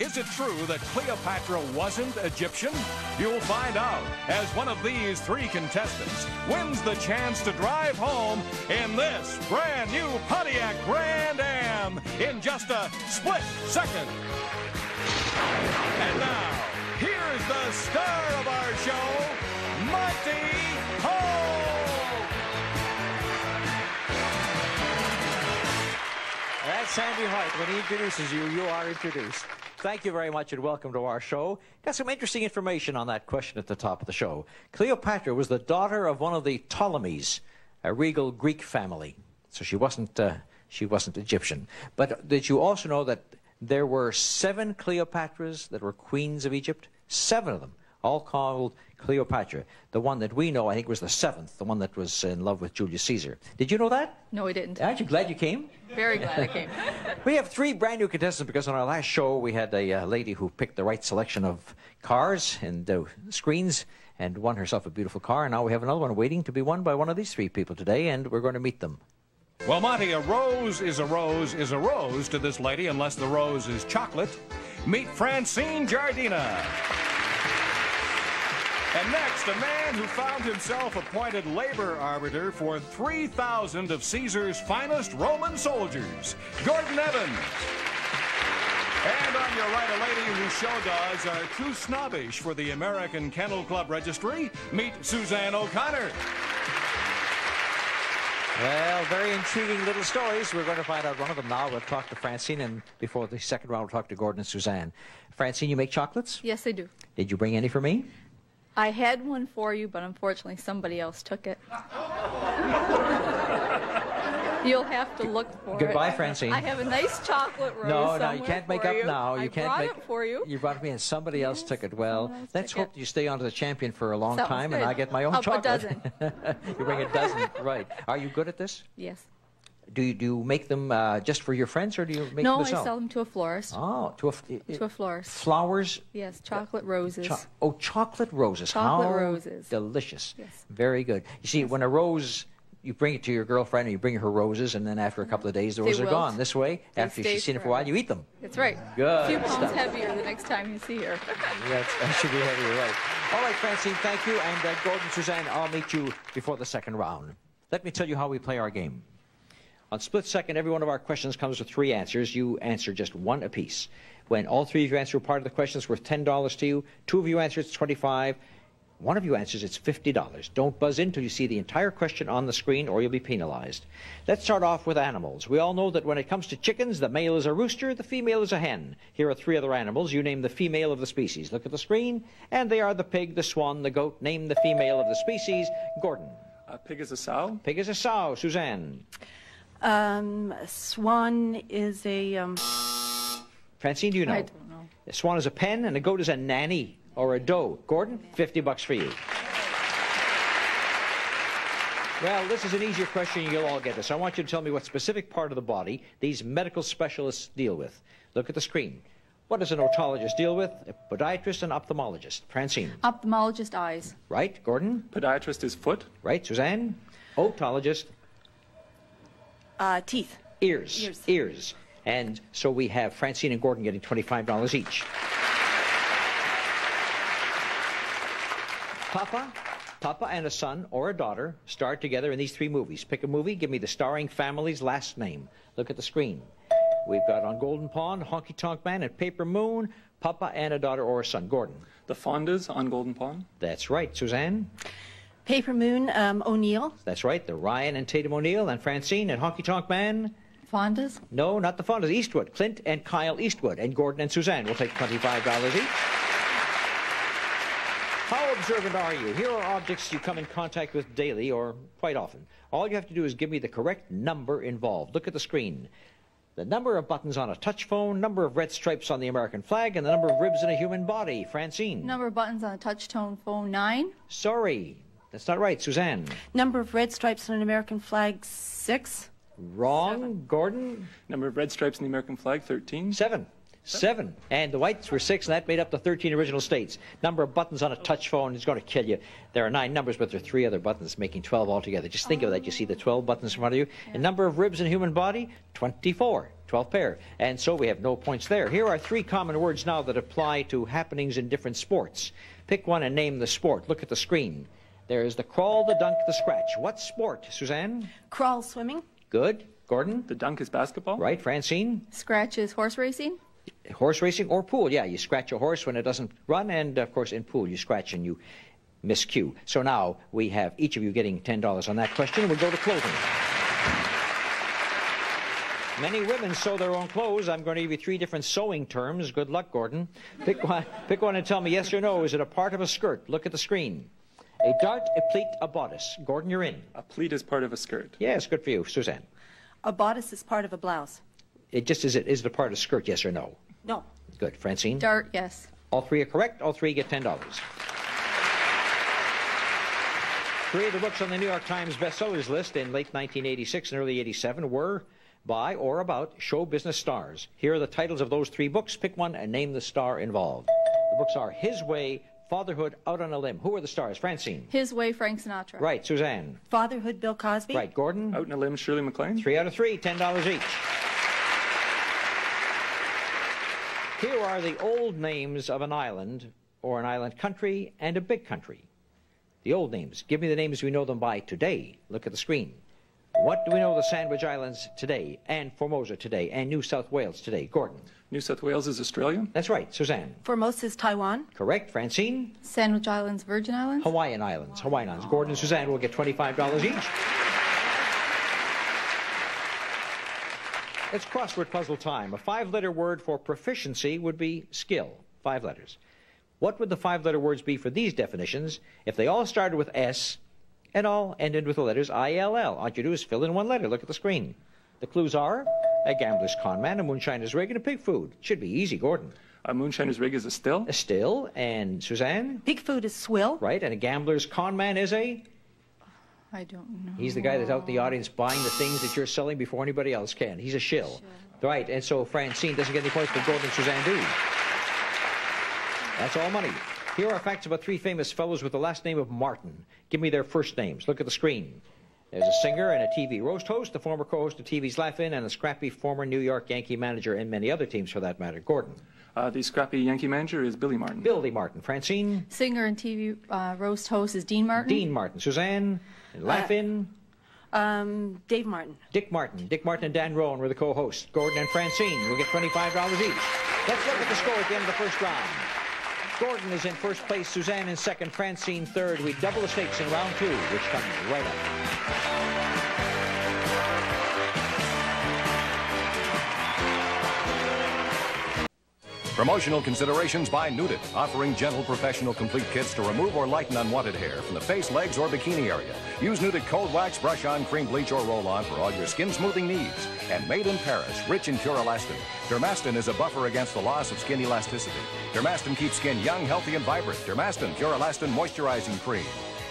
Is it true that Cleopatra wasn't Egyptian? You'll find out as one of these three contestants wins the chance to drive home in this brand new Pontiac Grand Am in just a split second. And now, here's the star of our show, Monty Hall. That's Sandy White. When he introduces you, you are introduced. Thank you very much and welcome to our show. Got some interesting information on that question at the top of the show. Cleopatra was the daughter of one of the Ptolemies, a regal Greek family. So she wasn't Egyptian. But did you also know that there were 7 Cleopatras that were queens of Egypt? 7 of them, all called Cleopatra. The one that we know, I think, was the 7th, the one that was in love with Julius Caesar. Did you know that? No, I didn't. Aren't you glad you came? Very glad I came. We have 3 brand new contestants because on our last show we had a lady who picked the right selection of cars and screens and won herself a beautiful car. And now we have another one waiting to be won by one of these 3 people today, and we're going to meet them. Well, Monty, a rose is a rose is a rose to this lady unless the rose is chocolate. Meet Francine Giardina. And next, a man who found himself appointed labor arbiter for 3,000 of Caesar's finest Roman soldiers, Gordon Evans. And on your right, a lady whose show dogs are too snobbish for the American Kennel Club registry, meet Suzanne O'Connor. Well, very intriguing little stories. We're going to find out one of them now. We'll talk to Francine, and before the second round, we'll talk to Gordon and Suzanne. Francine, you make chocolates? Yes, I do. Did you bring any for me? I had one for you, but unfortunately somebody else took it. You'll have to look for it. Goodbye, Francine. I have a nice chocolate rose. No, you can't make up now. You can't make up for you. You brought it me, and somebody else took it. Well, let's hope you stay on to the champion for a long time, and I get my own chocolate. A dozen. You bring a dozen, right? Are you good at this? Yes. Do you make them just for your friends, or do you make them yourself? No, I sell them to a florist. Oh, to a florist. Flowers? Yes, chocolate roses. Chocolate roses. Chocolate roses. Delicious. Yes. Very good. You see, when a rose, you bring it to your girlfriend, and you bring her roses, and then after a couple of days, the roses are gone. This way, after she's seen it for a while, you eat them. That's right. Good. A few pounds heavier the next time you see her. That should be heavier, right. All right, Francine, thank you. And Gordon, Suzanne, I'll meet you before the second round. Let me tell you how we play our game. On split second, every one of our questions comes with 3 answers. You answer just one apiece. When all 3 of you answer a part of the question, it's worth $10 to you. 2 of you answer, it's $25. 1 of you answers, it's $50. Don't buzz in until you see the entire question on the screen, or you'll be penalized. Let's start off with animals. We all know that when it comes to chickens, the male is a rooster, the female is a hen. Here are 3 other animals. You name the female of the species. Look at the screen, and they are the pig, the swan, the goat. Name the female of the species. Gordon. A pig is a sow. Pig is a sow. Suzanne. Swan is a, Francine, do you know? I don't know. A swan is a pen, and a goat is a nanny or a doe. Gordon, $50 for you. Well, this is an easier question. You'll all get this. I want you to tell me what specific part of the body these medical specialists deal with. Look at the screen. What does an otologist deal with? A podiatrist and ophthalmologist. Francine. Ophthalmologist, eyes. Right. Gordon? Podiatrist is foot. Right. Suzanne? Otologist. Teeth. Ears. Ears. And so we have Francine and Gordon getting $25 each. Papa and a son or a daughter starred together in these 3 movies. Pick a movie, give me the starring family's last name. Look at the screen. We've got On Golden Pond, Honky Tonk Man, and Paper Moon, Papa and a daughter or a son. Gordon. The Fondas on Golden Pond. That's right. Suzanne? Paper Moon, O'Neill. That's right, the Ryan and Tatum O'Neill, and Francine and Honky Tonk Man. Fondas? No, not the Fondas, Eastwood. Clint and Kyle Eastwood, and Gordon and Suzanne will take $25 each. How observant are you? Here are objects you come in contact with daily or quite often. All you have to do is give me the correct number involved. Look at the screen. The number of buttons on a touch phone, number of red stripes on the American flag, and the number of ribs in a human body. Francine. Number of buttons on a touch tone phone, 9. Sorry. That's not right. Suzanne. Number of red stripes on an American flag, 6. Wrong. 7. Gordon. Number of red stripes on the American flag, 13. 7. And the whites were 6, and that made up the 13 original states. Number of buttons on a touch phone is going to kill you. There are 9 numbers, but there are 3 other buttons, making 12 altogether. Just think of that. You see the 12 buttons in front of you. Yeah. And number of ribs in a human body, 24. 12th pair. And so we have no points there. Here are three common words now that apply to happenings in different sports. Pick one and name the sport. Look at the screen. There's the crawl, the dunk, the scratch. What sport, Suzanne? Crawl, swimming. Good. Gordon? The dunk is basketball. Right. Francine? Scratch is horse racing. Horse racing or pool. Yeah, you scratch a horse when it doesn't run. And, of course, in pool, you scratch and you miscue. So now we have each of you getting $10 on that question. We'll go to clothing. Many women sew their own clothes. I'm going to give you three different sewing terms. Good luck, Gordon. Pick one and tell me yes or no. Is it a part of a skirt? Look at the screen. A dart, a pleat, a bodice. Gordon, you're in. A pleat is part of a skirt. Yes, good for you. Suzanne? A bodice is part of a blouse. It just is. It is it a part of a skirt, yes or no? No. Good. Francine? Dart, yes. All three are correct. All three get $10. Three of the books on the New York Times bestsellers list in late 1986 and early 87 were by or about show business stars. Here are the titles of those three books. Pick one and name the star involved. The books are His Way, Fatherhood, Out on a Limb. Who are the stars? Francine. His Way, Frank Sinatra. Right. Suzanne. Fatherhood, Bill Cosby. Right. Gordon. Out on a Limb, Shirley MacLaine. Three out of three, $10 each. Here are the old names of an island or an island country and a big country. The old names. Give me the names we know them by today. Look at the screen. What do we know of the Sandwich Islands today, and Formosa today, and New South Wales today? Gordon. New South Wales is Australia. That's right. Suzanne. Formosa is Taiwan. Correct. Francine. Sandwich Islands, Virgin Islands. Hawaiian Islands. Hawaiian Islands. Gordon and Suzanne will get $25 each. It's crossword puzzle time. A five-letter word for proficiency would be skill. Five letters. What would the five-letter words be for these definitions if they all started with S and all ended with the letters ILL? All you do is fill in one letter. Look at the screen. The clues are a gambler's con man, a moonshiner's rig, and a pig food. Should be easy, Gordon. A moonshiner's rig is a still. A still. And Suzanne? Pig food is swill. Right. And a gambler's con man is a? I don't know. He's the guy that's out in the audience buying the things that you're selling before anybody else can. He's a shill. Right. And so Francine doesn't get any points, but Gordon and Suzanne do. That's all money. Here are facts about three famous fellows with the last name of Martin. Give me their first names. Look at the screen. There's a singer and a TV roast host, the former co-host of TV's Laugh-In, and a scrappy former New York Yankee manager, and many other teams for that matter. Gordon. The scrappy Yankee manager is Billy Martin. Billy Martin. Francine. Singer and TV roast host is Dean Martin. Dean Martin. Suzanne. Laugh-In. Dave Martin. Dick Martin. Dick Martin and Dan Rowan were the co-hosts. Gordon and Francine will get $25 each. Let's look at the score at the end of the first round. Gordon is in first place, Suzanne in second, Francine third. We double the stakes in round two, which comes right up. Promotional considerations by Nudit, offering gentle professional complete kits to remove or lighten unwanted hair from the face, legs, or bikini area. Use Nudit cold wax, brush-on, cream bleach, or roll-on for all your skin-smoothing needs. And made in Paris, rich in pure elastin. Dermastin is a buffer against the loss of skin elasticity. Dermastin keeps skin young, healthy, and vibrant. Dermastin Pure Elastin Moisturizing Cream.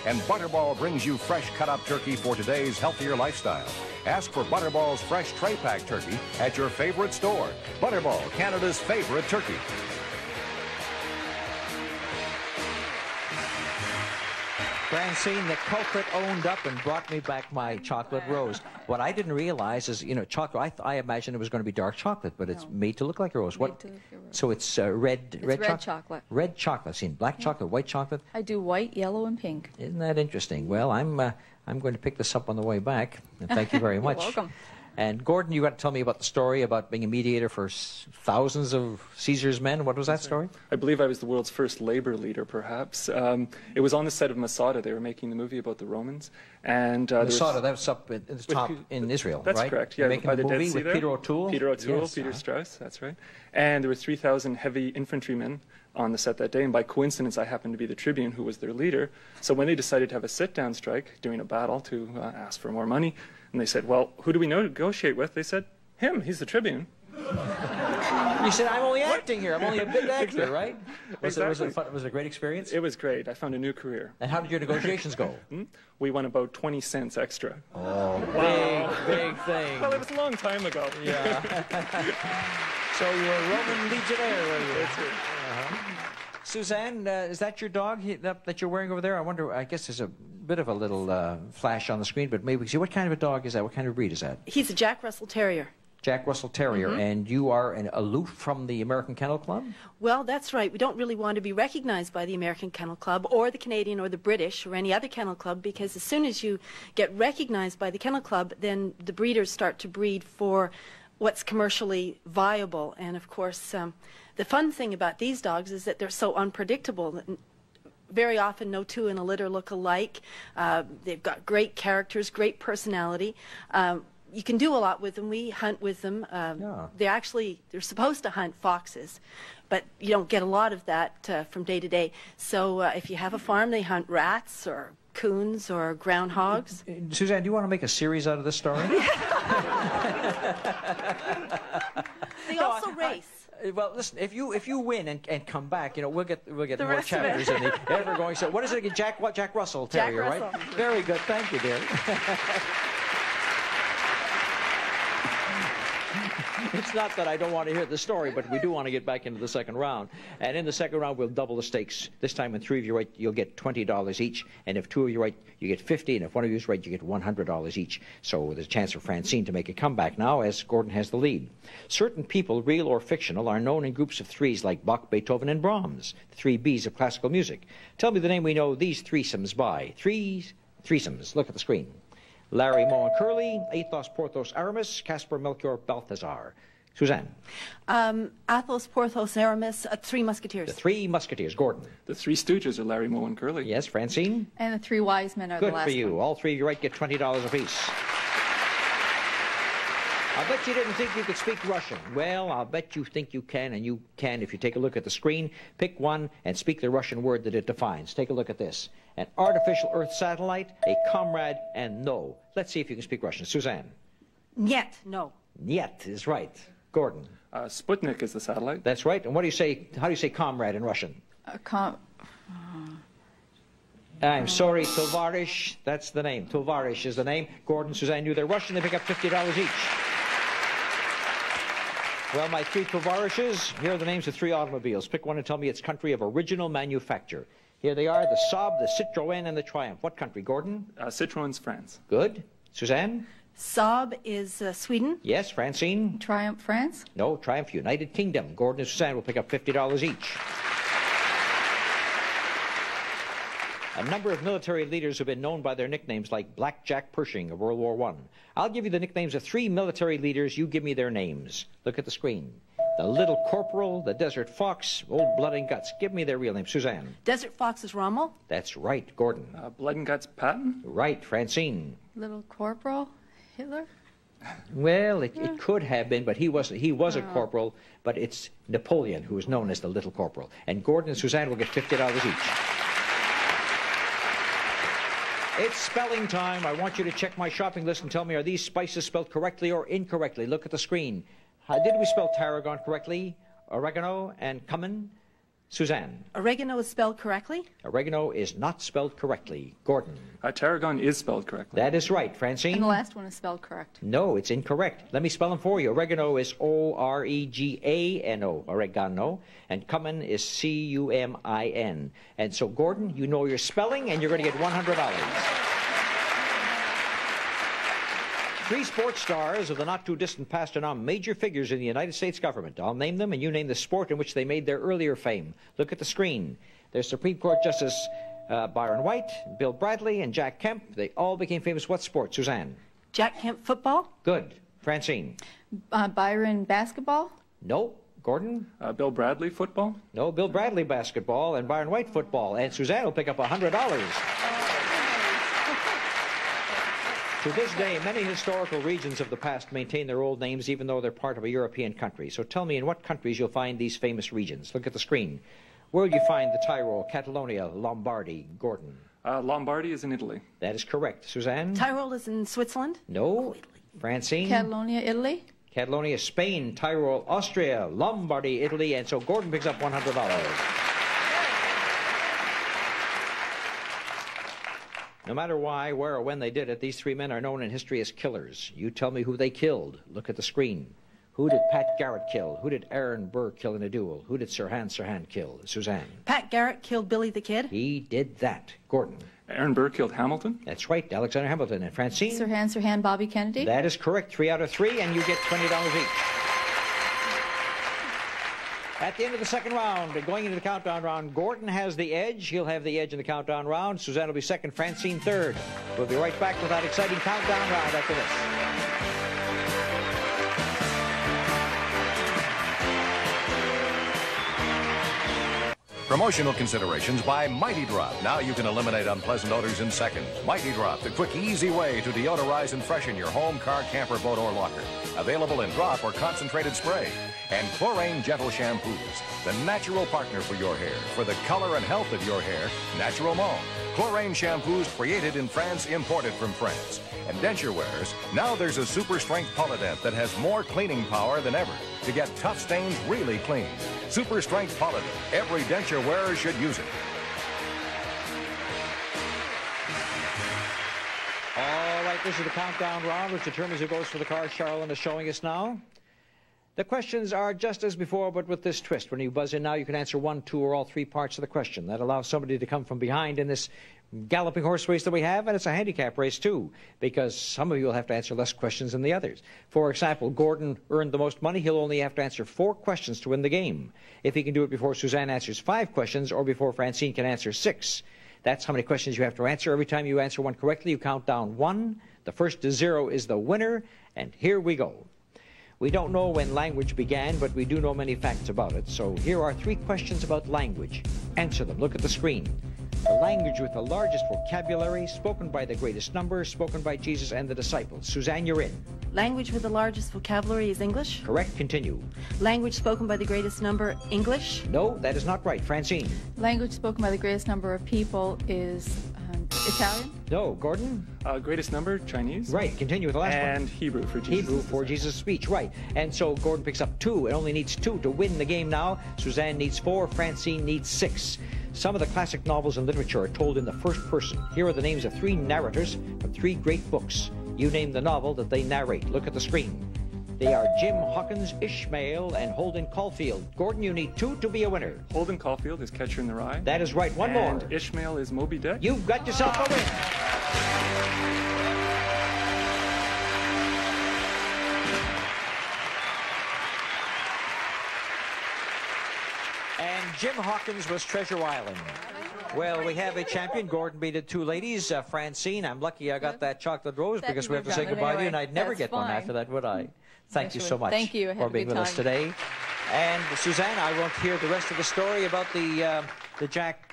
And Butterball brings you fresh cut-up turkey for today's healthier lifestyle. Ask for Butterball's fresh tray-pack turkey at your favorite store. Butterball, Canada's favorite turkey. Francine, the culprit owned up and brought me back my chocolate rose. What I didn't realize is, you know, chocolate, I imagined it was going to be dark chocolate, but it's made to look like a rose. What? So it's red chocolate. Red chocolate. Seen black chocolate, white chocolate. I do white, yellow, and pink. Isn't that interesting? Well, I'm going to pick this up on the way back. And thank you very much. You're welcome. And Gordon, you got to tell me about the story about being a mediator for thousands of Caesar's men. What was that story? I believe I was the world's first labor leader, perhaps. It was on the set of Masada. They were making the movie about the Romans. And Masada, that was up at the top in Israel, that's right? That's correct. Yeah, making by the movie Dead Sea with there. Peter O'Toole. Peter O'Toole, yes. Peter Strauss, that's right. And there were 3,000 heavy infantrymen on the set that day, and by coincidence I happened to be the tribune who was their leader. So when they decided to have a sit-down strike during a battle to ask for more money, and they said, well, who do we negotiate with? They said, him, he's the tribune. You said, I'm only acting here. I'm only a big actor, exactly. Right? Was it a great experience? It was great. I found a new career. And how did your negotiations go? We won about 20 cents extra. Oh, wow. Big thing. Well, it was a long time ago. Yeah. So you were a Roman legionnaire, were you? That's right. Suzanne, is that your dog that you're wearing over there? I wonder, I guess there's a bit of a little flash on the screen, but maybe we can see what kind of a dog is that? What kind of breed is that? He's a Jack Russell Terrier. Jack Russell Terrier, and you are an aloof from the American Kennel Club? Well, that's right. We don't really want to be recognized by the American Kennel Club or the Canadian or the British or any other kennel club, because as soon as you get recognized by the kennel club, then the breeders start to breed for what's commercially viable. And, of course, the fun thing about these dogs is that they're so unpredictable. That very often no two in a litter look alike. They've got great characters, great personality. You can do a lot with them. We hunt with them. They're supposed to hunt foxes, but you don't get a lot of that from day to day. So if you have a farm, they hunt rats or coons or groundhogs. Suzanne, do you want to make a series out of this story? They also race. Well, listen. If you win and come back, you know we'll get more chapters in the ever-going. So what is it again? Jack Russell Terrier, right? Very good. Thank you, dear. It's not that I don't want to hear the story, but we do want to get back into the second round. And in the second round, we'll double the stakes. This time, when three of you are right, you'll get $20 each. And if two of you are right, you get $50. And if one of you is right, you get $100 each. So there's a chance for Francine to make a comeback now, as Gordon has the lead. Certain people, real or fictional, are known in groups of threes like Bach, Beethoven, and Brahms, the three Bs of classical music. Tell me the name we know these threesomes by. Threesomes. Look at the screen. Larry, Moe, and Curly, Athos, Porthos, Aramis, Caspar, Melchior, Balthazar. Suzanne. Athos, Porthos, Aramis, Three Musketeers. The Three Musketeers. Gordon. The Three Stooges are Larry, Moe, and Curly. Yes, Francine. And the Three Wise Men are the last one. Good for you. All three of you right get $20 apiece. I bet you didn't think you could speak Russian. Well, I'll bet you think you can, and you can if you take a look at the screen. Pick one and speak the Russian word that it defines. Take a look at this. An artificial Earth satellite, a comrade, and no. Let's see if you can speak Russian. Suzanne. Нет, no. Нет is right. Gordon. Sputnik is the satellite. That's right. And what do you say? How do you say comrade in Russian? I'm sorry, Tovarish. That's the name. Tovarish is the name. Gordon, Suzanne knew they're Russian. They pick up $50 each. Well, my three Tovarishes, here are the names of three automobiles. Pick one and tell me its country of original manufacture. Here they are, the Saab, the Citroën, and the Triumph. What country, Gordon? Citroën's France. Good. Suzanne? Saab is Sweden. Yes, Francine? Triumph, France? No, Triumph, United Kingdom. Gordon and Suzanne will pick up $50 each. A number of military leaders have been known by their nicknames, like Black Jack Pershing of World War I. I'll give you the nicknames of three military leaders. You give me their names. Look at the screen. The Little Corporal, the Desert Fox, Old Blood and Guts. Give me their real names. Suzanne. Desert Fox is Rommel. That's right. Gordon. Blood and Guts, Patton. Right. Francine. Little Corporal, Hitler. Well, it could have been, but he was a corporal. But it's Napoleon who is known as the Little Corporal. And Gordon and Suzanne will get $50 each. It's spelling time. I want you to check my shopping list and tell me, are these spices spelled correctly or incorrectly? Look at the screen. Did we spell tarragon correctly? Oregano and cumin? Suzanne. Oregano is spelled correctly? Oregano is not spelled correctly. Gordon. Tarragon is spelled correctly. That is right. Francine? And the last one is spelled correct. No, it's incorrect. Let me spell them for you. Oregano is O-R-E-G-A-N-O, oregano, and cumin is C-U-M-I-N. And so, Gordon, you know your spelling, and you're going to get $100. Three sports stars of the not-too-distant past are now major figures in the United States government. I'll name them, and you name the sport in which they made their earlier fame. Look at the screen. There's Supreme Court Justice Byron White, Bill Bradley, and Jack Kemp. They all became famous. What sport, Suzanne? Jack Kemp, football. Good. Francine? Byron, basketball. No. Gordon? Bill Bradley, football. No, Bill Bradley, basketball, and Byron White, football. And Suzanne will pick up $100. To this day, many historical regions of the past maintain their old names, even though they're part of a European country. So tell me in what countries you'll find these famous regions. Look at the screen. Where will you find the Tyrol, Catalonia, Lombardy? Gordon. Lombardy is in Italy. That is correct. Suzanne? Tyrol is in Switzerland. No. Oh, Italy. Francine? Catalonia, Italy. Catalonia, Spain. Tyrol, Austria. Lombardy, Italy. And so Gordon picks up $100. No matter why, where, or when they did it, these three men are known in history as killers. You tell me who they killed. Look at the screen. Who did Pat Garrett kill? Who did Aaron Burr kill in a duel? Who did Sirhan Sirhan kill? Suzanne. Pat Garrett killed Billy the Kid. He did that. Gordon. Aaron Burr killed Hamilton? That's right, Alexander Hamilton. And Francine? Sirhan Sirhan, Bobby Kennedy. That is correct. 3 out of 3, and you get $20 each. At the end of the second round, going into the countdown round, Gordon has the edge. He'll have the edge in the countdown round. Suzanne will be second, Francine third. We'll be right back with that exciting countdown round after this. Promotional considerations by Mighty Drop. Now you can eliminate unpleasant odors in seconds. Mighty Drop, the quick, easy way to deodorize and freshen your home, car, camper, boat, or locker. Available in drop or concentrated spray. And Chlorane Gentle Shampoos, the natural partner for your hair. For the color and health of your hair, Natural Moe. Chlorane Shampoos created in France, imported from France. And denture wearers, now there's a super strength Polident that has more cleaning power than ever to get tough stains really clean. Super strength Polident, every denture wearer should use it. All right, this is the countdown round, which determines who goes for the car. Charlene is showing us now. The questions are just as before, but with this twist. When you buzz in now, you can answer one, two, or all three parts of the question. That allows somebody to come from behind in this galloping horse race that we have, and it's a handicap race, too, because some of you will have to answer less questions than the others. For example, Gordon earned the most money. He'll only have to answer 4 questions to win the game. If he can do it before Suzanne answers 5 questions or before Francine can answer 6, that's how many questions you have to answer. Every time you answer one correctly, you count down 1. The first to 0 is the winner, and here we go. We don't know when language began, but we do know many facts about it. So here are 3 questions about language. Answer them. Look at the screen. The language with the largest vocabulary, spoken by the greatest number, spoken by Jesus and the disciples. Suzanne, you're in. Language with the largest vocabulary is English? Correct. Continue. Language spoken by the greatest number, English? No, that is not right. Francine. Language spoken by the greatest number of people is Italian? No. Gordon? Greatest number, Chinese. Right. Continue with the last one. And Hebrew for Jesus. Hebrew for Jesus' speech. Right. And so Gordon picks up 2. It only needs 2 to win the game now. Suzanne needs 4. Francine needs 6. Some of the classic novels and literature are told in the first person. Here are the names of 3 narrators from 3 great books. You name the novel that they narrate. Look at the screen. They are Jim Hawkins, Ishmael, and Holden Caulfield. Gordon, you need 2 to be a winner. Holden Caulfield is Catcher in the Rye. That is right. One more. And Ishmael is Moby Dick. You've got yourself a win. And Jim Hawkins was Treasure Island. Well, we have a champion. Gordon beat the 2 ladies. Francine, I'm lucky I got that chocolate rose because we have to say goodbye to you, and I'd never get one after that, would I? Thank you so much for being with us today. And Suzanne, I want to hear the rest of the story about the Jack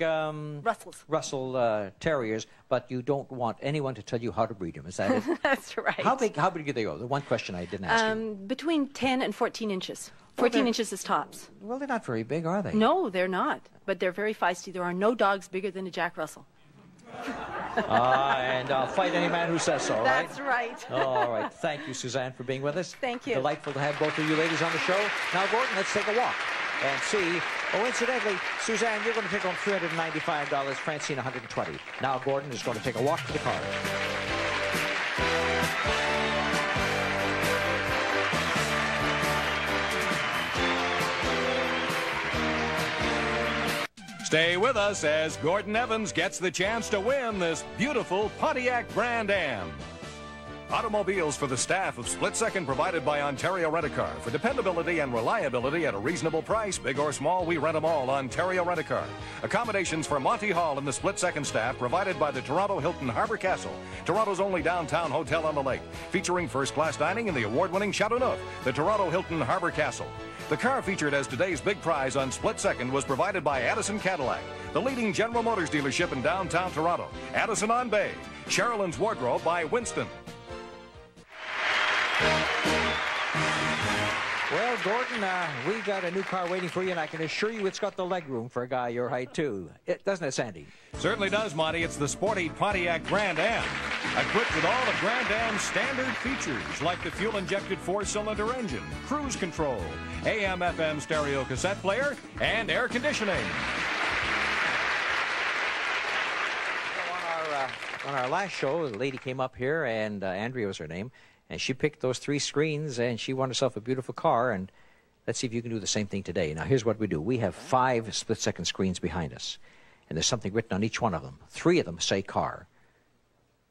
Russell Terriers, but you don't want anyone to tell you how to breed them. Is that it? That's right. How big do they go? The one question I didn't ask you. Between 10 and 14 inches. 14 inches is tops. Well, they're not very big, are they? No, they're not. But they're very feisty. There are no dogs bigger than a Jack Russell. And I'll fight any man who says so, right? That's right. All right. Thank you, Suzanne, for being with us. Thank you. Delightful to have both of you ladies on the show. Now, Gordon, let's take a walk and see. Oh, incidentally, Suzanne, you're going to take home $395, Francine, $120. Now, Gordon is going to take a walk to the car. Stay with us as Gordon Evans gets the chance to win this beautiful Pontiac Grand Am. Automobiles for the staff of Split Second provided by Ontario Rent-A-Car. For dependability and reliability at a reasonable price, big or small, we rent them all. Ontario Rent-A-Car. Accommodations for Monty Hall and the Split Second staff provided by the Toronto Hilton Harbor Castle, Toronto's only downtown hotel on the lake, featuring first-class dining in the award-winning Chateau Neuf, the Toronto Hilton Harbor Castle. The car featured as today's big prize on Split Second was provided by Addison Cadillac, the leading General Motors dealership in downtown Toronto. Addison-on-Bay. Sherilyn's Wardrobe by Winston. Well, Gordon, we've got a new car waiting for you, and I can assure you it's got the leg room for a guy your height, too. Doesn't it, Sandy? Certainly does, Monty. It's the sporty Pontiac Grand Am, equipped with all the Grand Am's standard features, like the fuel-injected 4-cylinder engine, cruise control, AM/FM stereo cassette player, and air conditioning. on our last show, the lady came up here, and Andrea was her name, and she picked those three screens, and she won herself a beautiful car. And let's see if you can do the same thing today. Now, here's what we do. We have 5 split-second screens behind us, and there's something written on each one of them. 3 of them say car.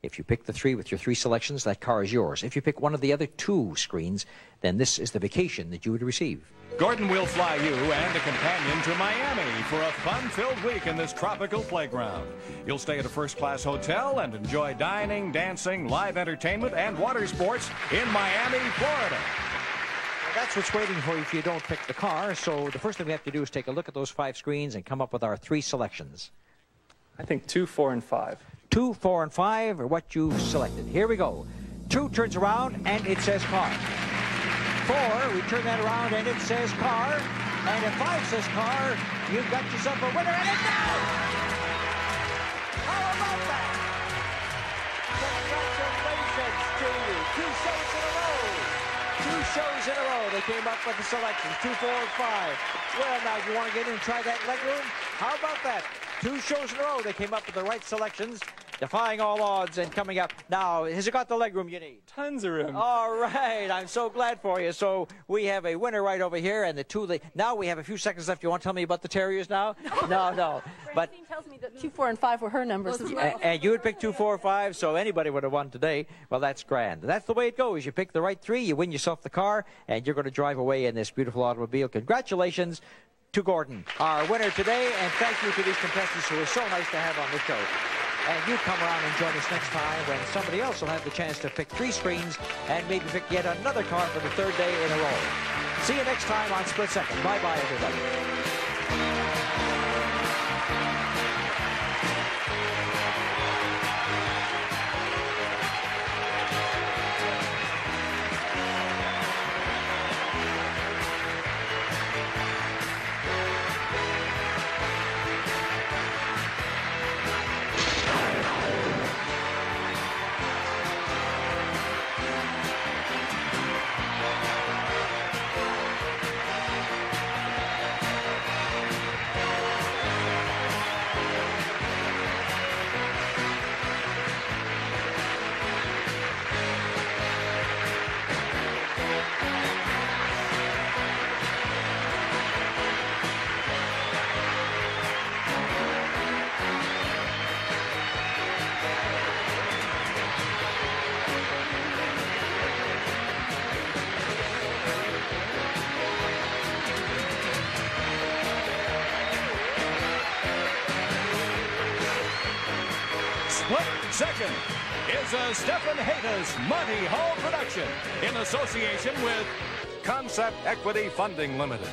If you pick the 3 with your 3 selections, that car is yours. If you pick one of the other 2 screens, then this is the vacation that you would receive. Gordon will fly you and a companion to Miami for a fun-filled week in this tropical playground. You'll stay at a first-class hotel and enjoy dining, dancing, live entertainment, and water sports in Miami, Florida. That's what's waiting for you if you don't pick the car. So the first thing we have to do is take a look at those 5 screens and come up with our 3 selections. I think 2, 4, and 5. 2, 4, and 5 are what you've selected. Here we go. 2 turns around, and it says car. 4, we turn that around, and it says car. And if 5 says car, you've got yourself a winner, and it's out! How about that? Congratulations to you. 2 shows in a row. 2 shows in a row. They came up with the selections, 2, 4, and 5. Well, now, if you want to get in and try that leg room, how about that? 2 shows in a row, they came up with the right selections, defying all odds and coming up. Now, has it got the legroom you need? Tons of room. All right, I'm so glad for you. So we have a winner right over here, and the two. Now we have a few seconds left. You want to tell me about the Terriers now? No. But Francine tells me that 2, 4, and 5 were her numbers as well. And you would pick 2, 4, 5, so anybody would have won today. Well, that's grand. That's the way it goes. You pick the right 3, you win yourself the car, and you're going to drive away in this beautiful automobile. Congratulations to Gordon, our winner today, and thank you to these contestants who are so nice to have on the show. And you come around and join us next time when somebody else will have the chance to pick 3 screens and maybe pick yet another car for the 3rd day in a row. See you next time on Split Second. Bye-bye, everybody. Second is a Stephen Haytas Monty Hall production in association with Concept Equity Funding Limited.